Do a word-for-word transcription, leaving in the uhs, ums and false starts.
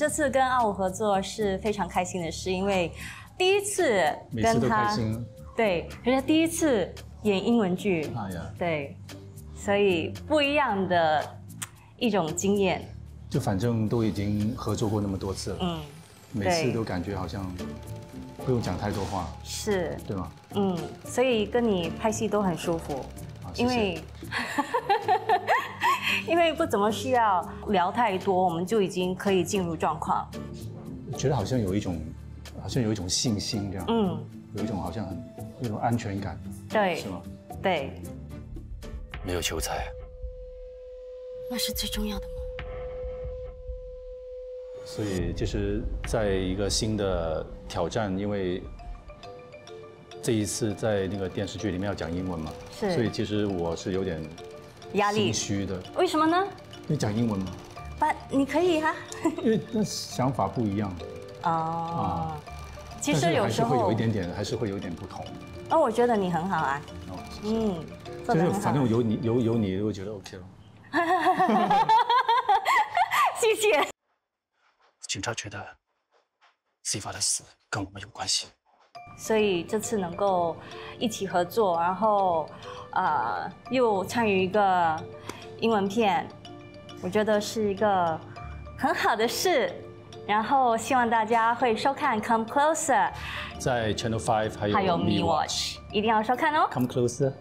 这次跟阿武合作是非常开心的事，因为第一次跟他每次都开心，对，而且第一次演英文剧，啊呀，对，所以不一样的一种经验。就反正都已经合作过那么多次了，嗯，每次都感觉好像不用讲太多话，是，对吗？嗯，所以跟你拍戏都很舒服。 因为，因为不怎么需要聊太多，我们就已经可以进入状况。我觉得好像有一种，好像有一种信心这样，嗯，有一种好像很有一种安全感，对，是吗？对。没有求财，那是最重要的吗？所以，就是在一个新的挑战，因为。 这一次在那个电视剧里面要讲英文嘛，是，所以其实我是有点压力、心虚的。为什么呢？因为讲英文嘛。不，你可以哈。因为那想法不一样。哦。其实有时候还是会有一点点，还是会有点不同。哦，我觉得你很好啊。哦。嗯。就是反正有你有有你，我觉得 OK 了。谢谢。警察觉得 C F A 的死跟我们有关系。 所以这次能够一起合作，然后，呃，又参与一个英文片，我觉得是一个很好的事。然后希望大家会收看《Come Closer》，在 Channel 五还有 Me Watch， 一定要收看哦。Come Closer。